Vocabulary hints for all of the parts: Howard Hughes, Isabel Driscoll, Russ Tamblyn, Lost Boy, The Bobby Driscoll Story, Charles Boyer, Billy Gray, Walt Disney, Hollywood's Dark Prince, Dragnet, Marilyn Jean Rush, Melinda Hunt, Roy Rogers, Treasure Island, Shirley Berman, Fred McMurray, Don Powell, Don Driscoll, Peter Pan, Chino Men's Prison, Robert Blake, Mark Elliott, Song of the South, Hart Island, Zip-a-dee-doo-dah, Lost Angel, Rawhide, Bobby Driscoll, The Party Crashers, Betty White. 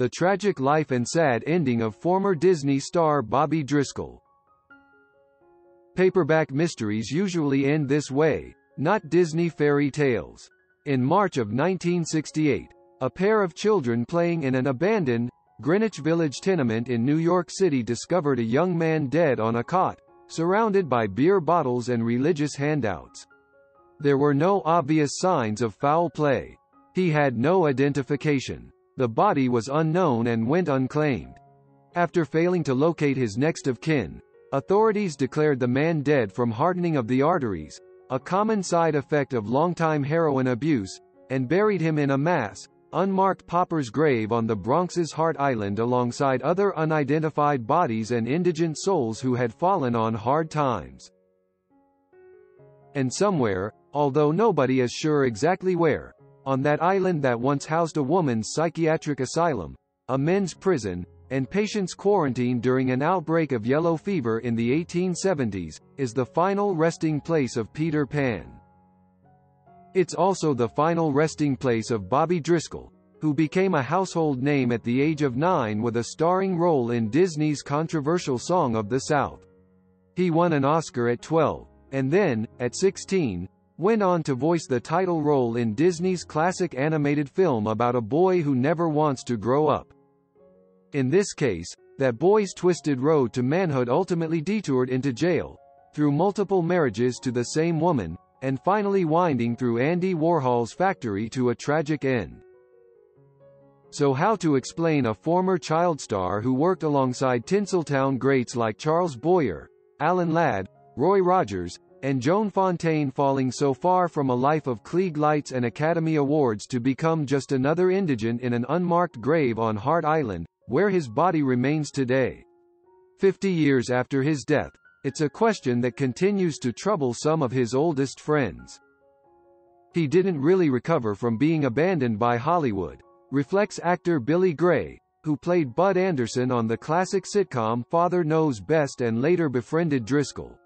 The Tragic Life and Sad Ending of Former Disney Star Bobby Driscoll. Paperback mysteries usually end this way, not Disney fairy tales. In March of 1968, a pair of children playing in an abandoned, Greenwich Village tenement in New York City discovered a young man dead on a cot, surrounded by beer bottles and religious handouts. There were no obvious signs of foul play. He had no identification. The body was unknown and went unclaimed. After failing to locate his next of kin, authorities declared the man dead from hardening of the arteries, a common side effect of longtime heroin abuse, and buried him in a mass, unmarked pauper's grave on the Bronx's Hart Island alongside other unidentified bodies and indigent souls who had fallen on hard times. And somewhere, although nobody is sure exactly where, on that island that once housed a woman's psychiatric asylum, a men's prison, and patients quarantined during an outbreak of yellow fever in the 1870s, is the final resting place of Peter Pan. It's also the final resting place of Bobby Driscoll, who became a household name at the age of 9 with a starring role in Disney's controversial Song of the South. He won an Oscar at 12, and then, at 16, went on to voice the title role in Disney's classic animated film about a boy who never wants to grow up. In this case, that boy's twisted road to manhood ultimately detoured into jail, through multiple marriages to the same woman, and finally winding through Andy Warhol's factory to a tragic end. So how to explain a former child star who worked alongside Tinseltown greats like Charles Boyer, Alan Ladd, Roy Rogers, and Joan Fontaine falling so far from a life of Klieg lights and Academy Awards to become just another indigent in an unmarked grave on Hart Island, where his body remains today? 50 years after his death, it's a question that continues to trouble some of his oldest friends. He didn't really recover from being abandoned by Hollywood, reflects actor Billy Gray, who played Bud Anderson on the classic sitcom Father Knows Best and later befriended Driscoll.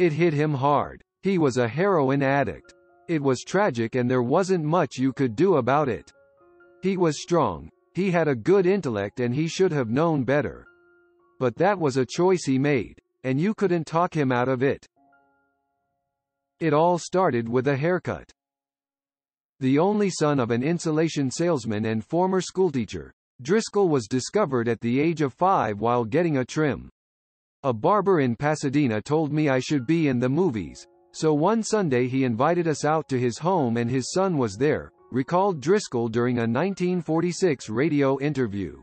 It hit him hard. He was a heroin addict. It was tragic and there wasn't much you could do about it. He was strong, he had a good intellect and he should have known better. But that was a choice he made, and you couldn't talk him out of it. It all started with a haircut. The only son of an insulation salesman and former schoolteacher, Driscoll was discovered at the age of 5 while getting a trim. A barber in Pasadena told me I should be in the movies, so one Sunday he invited us out to his home and his son was there, recalled Driscoll during a 1946 radio interview.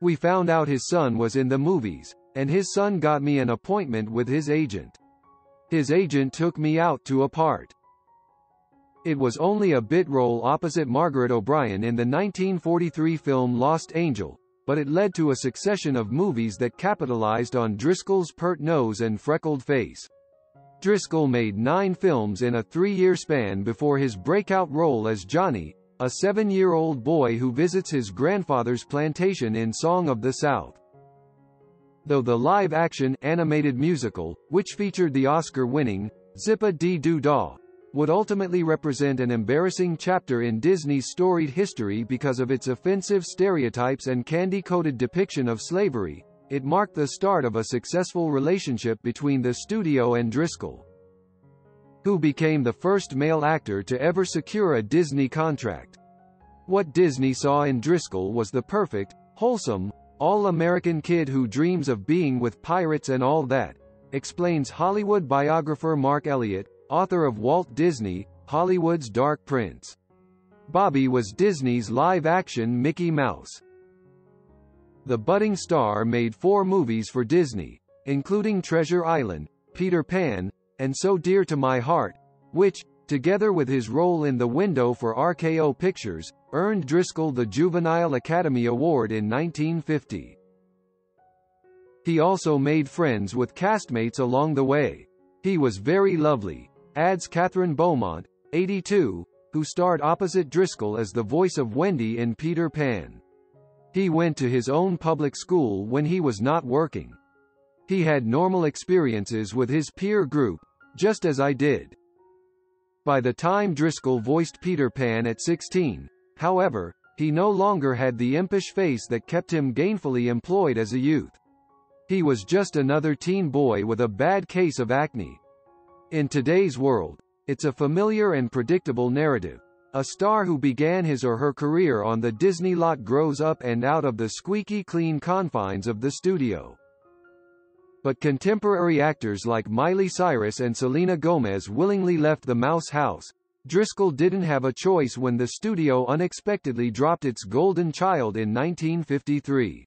We found out his son was in the movies, and his son got me an appointment with his agent. His agent took me out to a part. It was only a bit role opposite Margaret O'Brien in the 1943 film Lost Angel, but it led to a succession of movies that capitalized on Driscoll's pert nose and freckled face. Driscoll made 9 films in a 3-year span before his breakout role as Johnny, a 7-year-old boy who visits his grandfather's plantation in Song of the South. Though the live-action animated musical, which featured the Oscar-winning Zip-a-dee-doo-dah, would ultimately represent an embarrassing chapter in Disney's storied history because of its offensive stereotypes and candy-coated depiction of slavery, it marked the start of a successful relationship between the studio and Driscoll, who became the first male actor to ever secure a Disney contract. What Disney saw in Driscoll was the perfect, wholesome, all-American kid who dreams of being with pirates and all that, explains Hollywood biographer Mark Elliott, author of Walt Disney, Hollywood's Dark Prince. Bobby was Disney's live-action Mickey Mouse. The budding star made 4 movies for Disney, including Treasure Island, Peter Pan, and So Dear to My Heart, which, together with his role in The Window for RKO Pictures, earned Driscoll the Juvenile Academy Award in 1950. He also made friends with castmates along the way. He was very lovely, adds Catherine Beaumont, 82, who starred opposite Driscoll as the voice of Wendy in Peter Pan. He went to his own public school when he was not working. He had normal experiences with his peer group, just as I did. By the time Driscoll voiced Peter Pan at 16, however, He no longer had the impish face that kept him gainfully employed as a youth. He was just another teen boy with a bad case of acne. In today's world, it's a familiar and predictable narrative. A star who began his or her career on the Disney lot grows up and out of the squeaky clean confines of the studio. But contemporary actors like Miley Cyrus and Selena Gomez willingly left the Mouse House. Driscoll didn't have a choice when the studio unexpectedly dropped its golden child in 1953.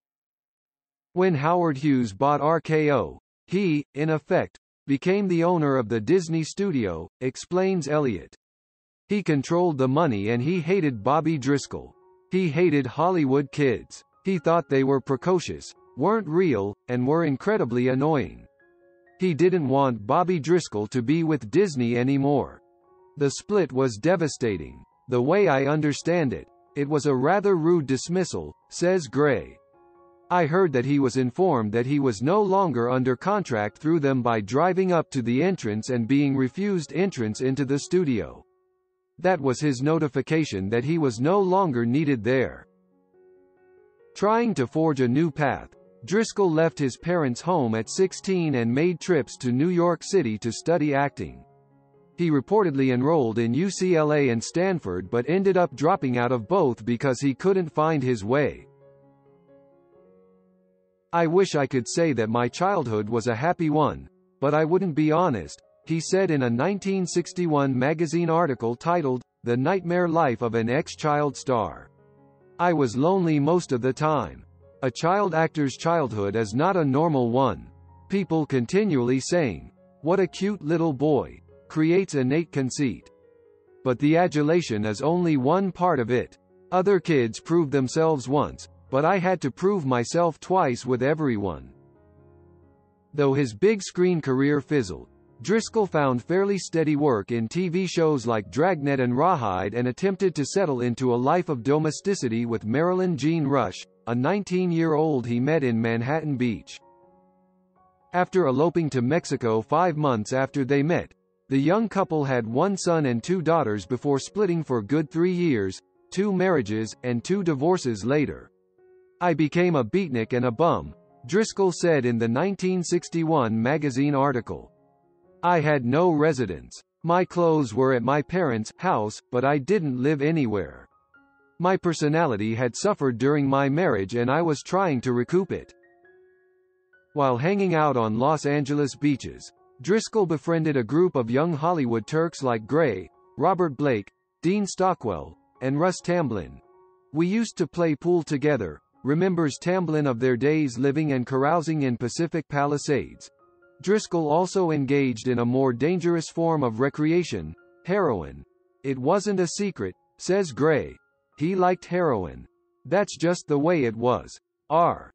When Howard Hughes bought RKO, he, in effect, became the owner of the Disney studio, explains Elliott. He controlled the money and he hated Bobby Driscoll. He hated Hollywood kids. He thought they were precocious, weren't real, and were incredibly annoying. He didn't want Bobby Driscoll to be with Disney anymore. The split was devastating. The way I understand it, it was a rather rude dismissal, says Gray. I heard that he was informed that he was no longer under contract through them by driving up to the entrance and being refused entrance into the studio. That was his notification that he was no longer needed there. Trying to forge a new path, Driscoll left his parents' home at 16 and made trips to New York City to study acting. He reportedly enrolled in UCLA and Stanford but ended up dropping out of both because he couldn't find his way. I wish I could say that my childhood was a happy one, but I wouldn't be honest, he said in a 1961 magazine article titled, The Nightmare Life of an Ex-Child Star. I was lonely most of the time. A child actor's childhood is not a normal one. People continually saying, "What a cute little boy," creates innate conceit. But the adulation is only one part of it. Other kids prove themselves once, but I had to prove myself twice with everyone. Though his big screen career fizzled, Driscoll found fairly steady work in TV shows like Dragnet and Rawhide and attempted to settle into a life of domesticity with Marilyn Jean Rush, a 19-year-old he met in Manhattan Beach. After eloping to Mexico 5 months after they met, the young couple had one son and two daughters before splitting for good 3 years, 2 marriages, and 2 divorces later. I became a beatnik and a bum, Driscoll said in the 1961 magazine article. I had no residence. My clothes were at my parents' house, but I didn't live anywhere. My personality had suffered during my marriage and I was trying to recoup it. While hanging out on Los Angeles beaches, Driscoll befriended a group of young Hollywood Turks like Gray, Robert Blake, Dean Stockwell, and Russ Tamblyn. We used to play pool together, remembers Tamblyn of their days living and carousing in Pacific Palisades. Driscoll also engaged in a more dangerous form of recreation, heroin. It wasn't a secret, says Gray. He liked heroin. That's just the way it was. R.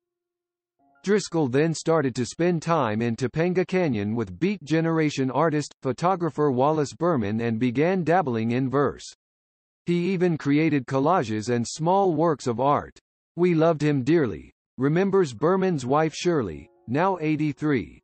Driscoll then started to spend time in Topanga Canyon with Beat Generation artist, photographer Wallace Berman and began dabbling in verse. He even created collages and small works of art. We loved him dearly, remembers Berman's wife Shirley, now 83.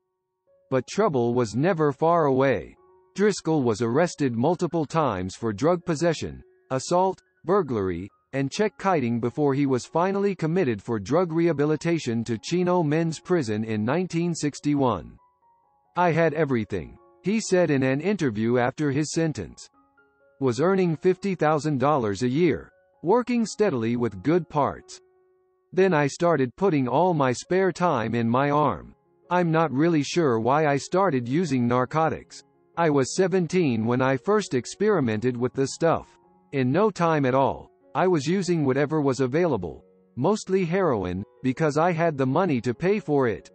But trouble was never far away. Driscoll was arrested multiple times for drug possession, assault, burglary, and check kiting before he was finally committed for drug rehabilitation to Chino Men's Prison in 1961. I had everything, he said in an interview after his sentence. Was earning $50,000 a year, working steadily with good parts. Then I started putting all my spare time in my arm. I'm not really sure why I started using narcotics. I was 17 when I first experimented with the stuff. In no time at all, I was using whatever was available, mostly heroin, because I had the money to pay for it.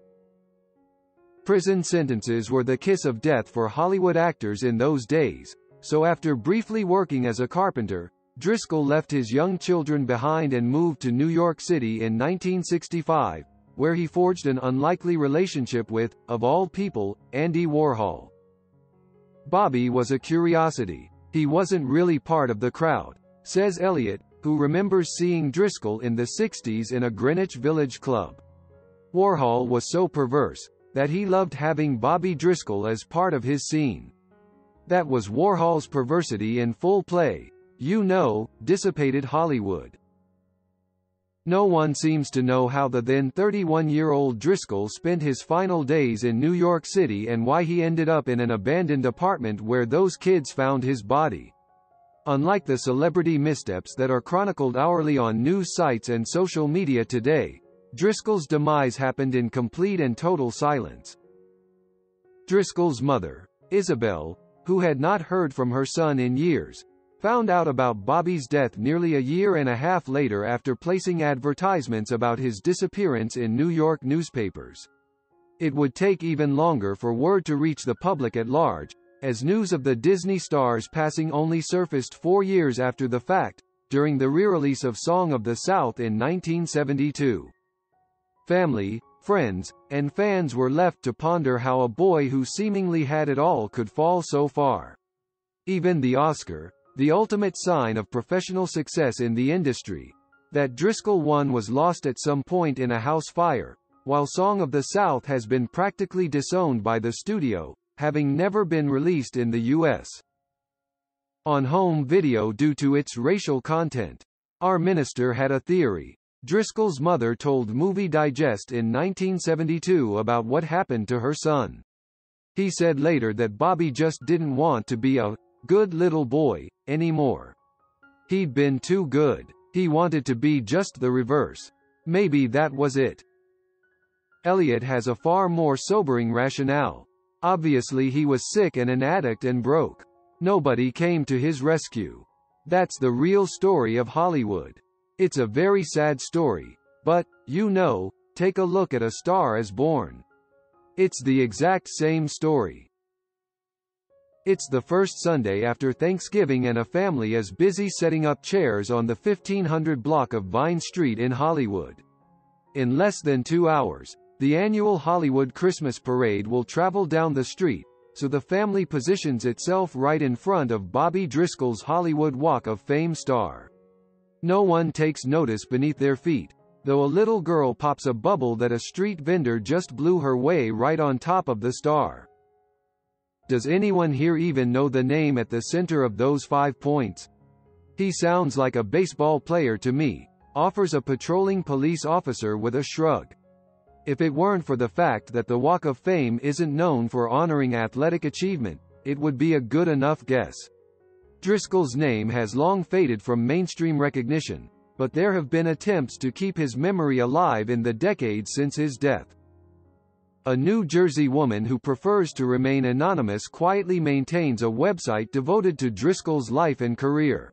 Prison sentences were the kiss of death for Hollywood actors in those days, so after briefly working as a carpenter, Driscoll left his young children behind and moved to New York City in 1965. Where he forged an unlikely relationship with, of all people, Andy Warhol. Bobby was a curiosity. He wasn't really part of the crowd, says Elliott, who remembers seeing Driscoll in the 60s in a Greenwich Village club. Warhol was so perverse that he loved having Bobby Driscoll as part of his scene. That was Warhol's perversity in full play. You know, dissipated Hollywood. No one seems to know how the then 31-year-old Driscoll spent his final days in New York City and why he ended up in an abandoned apartment where those kids found his body. Unlike the celebrity missteps that are chronicled hourly on news sites and social media today, Driscoll's demise happened in complete and total silence. Driscoll's mother, Isabel, who had not heard from her son in years, found out about Bobby's death nearly a year and a half later after placing advertisements about his disappearance in New York newspapers. It would take even longer for word to reach the public at large, as news of the Disney star's passing only surfaced 4 years after the fact, during the re-release of Song of the South in 1972. Family, friends, and fans were left to ponder how a boy who seemingly had it all could fall so far. Even the Oscar, the ultimate sign of professional success in the industry, that Driscoll won was lost at some point in a house fire, while Song of the South has been practically disowned by the studio, having never been released in the U.S. on home video due to its racial content. Our minister had a theory. Driscoll's mother told Movie Digest in 1972 about what happened to her son. He said later that Bobby just didn't want to be a good little boy anymore. He'd been too good. He wanted to be just the reverse. Maybe that was it. Elliott has a far more sobering rationale. Obviously he was sick and an addict and broke. Nobody came to his rescue. That's the real story of Hollywood. It's a very sad story, but, you know, take a look at A Star Is Born. It's the exact same story. It's the first Sunday after Thanksgiving and a family is busy setting up chairs on the 1500 block of Vine Street in Hollywood. In less than 2 hours, the annual Hollywood Christmas Parade will travel down the street, so the family positions itself right in front of Bobby Driscoll's Hollywood Walk of Fame star. No one takes notice beneath their feet, though a little girl pops a bubble that a street vendor just blew her way right on top of the star. Does anyone here even know the name at the center of those 5 points? He sounds like a baseball player to me, offers a patrolling police officer with a shrug. If it weren't for the fact that the Walk of Fame isn't known for honoring athletic achievement, it would be a good enough guess. Driscoll's name has long faded from mainstream recognition, but there have been attempts to keep his memory alive in the decades since his death. A New Jersey woman who prefers to remain anonymous quietly maintains a website devoted to Driscoll's life and career.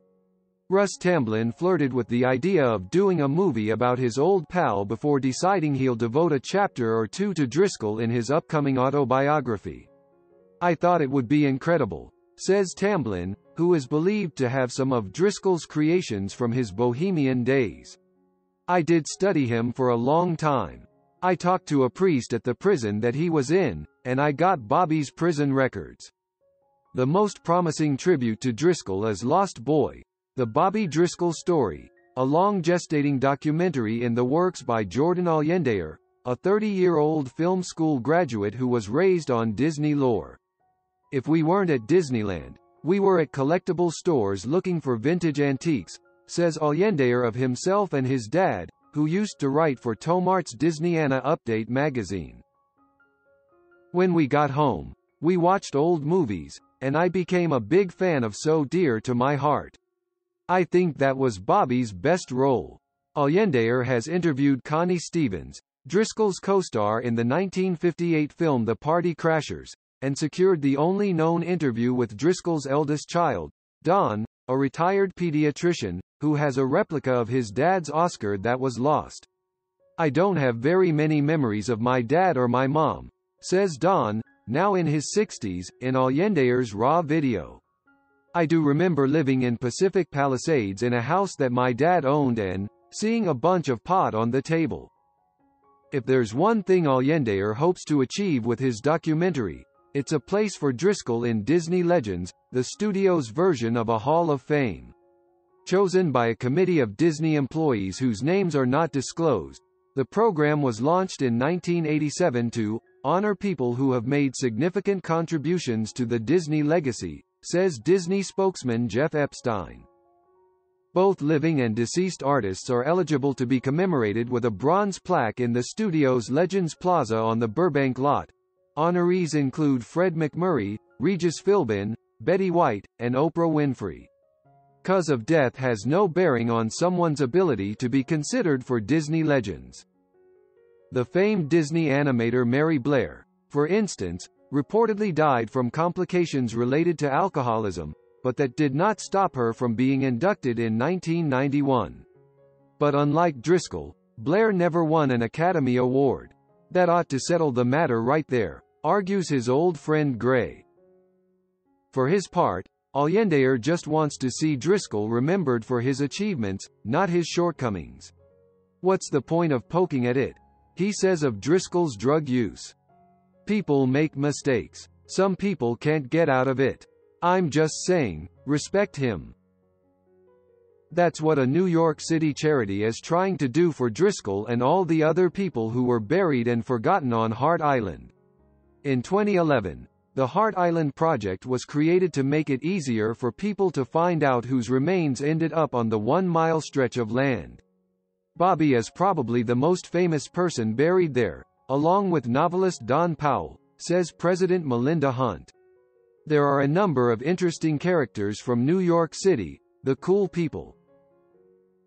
Russ Tamblyn flirted with the idea of doing a movie about his old pal before deciding he'll devote a chapter or two to Driscoll in his upcoming autobiography. "I thought it would be incredible," says Tamblyn, who is believed to have some of Driscoll's creations from his bohemian days. "I did study him for a long time. I talked to a priest at the prison that he was in, and I got Bobby's prison records." The most promising tribute to Driscoll is Lost Boy, The Bobby Driscoll Story, a long gestating documentary in the works by Jordan Allender, a 30-year-old film school graduate who was raised on Disney lore. "If we weren't at Disneyland, we were at collectible stores looking for vintage antiques," says Allender of himself and his dad, who used to write for Tomart's Disneyana Update magazine. "When we got home, we watched old movies, and I became a big fan of So Dear to My Heart. I think that was Bobby's best role." Allender has interviewed Connie Stevens, Driscoll's co-star in the 1958 film The Party Crashers, and secured the only known interview with Driscoll's eldest child, Don, a retired pediatrician, who has a replica of his dad's Oscar that was lost. "I don't have very many memories of my dad or my mom," says Don, now in his 60s, in Allender's raw video. "I do remember living in Pacific Palisades in a house that my dad owned and seeing a bunch of pot on the table." If there's one thing Allender hopes to achieve with his documentary, it's a place for Driscoll in Disney Legends, the studio's version of a Hall of Fame. Chosen by a committee of Disney employees whose names are not disclosed, the program was launched in 1987 to honor people who have made significant contributions to the Disney legacy, says Disney spokesman Jeff Epstein. both living and deceased artists are eligible to be commemorated with a bronze plaque in the studio's Legends Plaza on the Burbank lot. Honorees include Fred McMurray, Regis Philbin, Betty White, and Oprah Winfrey. Cause of death has no bearing on someone's ability to be considered for Disney Legends. The famed Disney animator Mary Blair, for instance, reportedly died from complications related to alcoholism, but that did not stop her from being inducted in 1991. But unlike Driscoll, Blair never won an Academy Award. That ought to settle the matter right there, argues his old friend Gray. For his part, Allender just wants to see Driscoll remembered for his achievements, not his shortcomings. What's the point of poking at it? He says of Driscoll's drug use, "People make mistakes. Some people can't get out of it. I'm just saying, respect him." That's what a New York City charity is trying to do for Driscoll and all the other people who were buried and forgotten on Hart Island. In 2011, the Hart Island Project was created to make it easier for people to find out whose remains ended up on the one-mile stretch of land. Bobby is probably the most famous person buried there, along with novelist Don Powell, says President Melinda Hunt. There are a number of interesting characters from New York City, the cool people.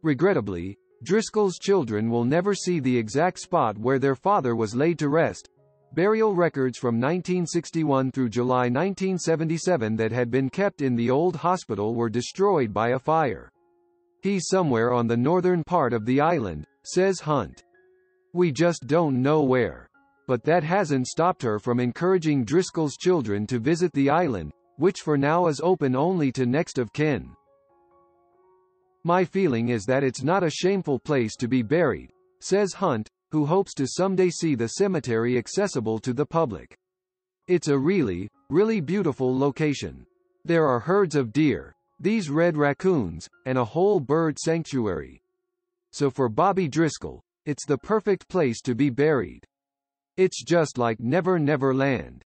Regrettably, Driscoll's children will never see the exact spot where their father was laid to rest. Burial records from 1961 through July 1977 that had been kept in the old hospital were destroyed by a fire. "He's somewhere on the northern part of the island," says Hunt. "We just don't know where." But that hasn't stopped her from encouraging Driscoll's children to visit the island, which for now is open only to next of kin. "My feeling is that it's not a shameful place to be buried," says Hunt, who hopes to someday see the cemetery accessible to the public. "It's a really, really beautiful location. There are herds of deer, these red raccoons, and a whole bird sanctuary." So for Bobby Driscoll, it's the perfect place to be buried. It's just like Never Never Land.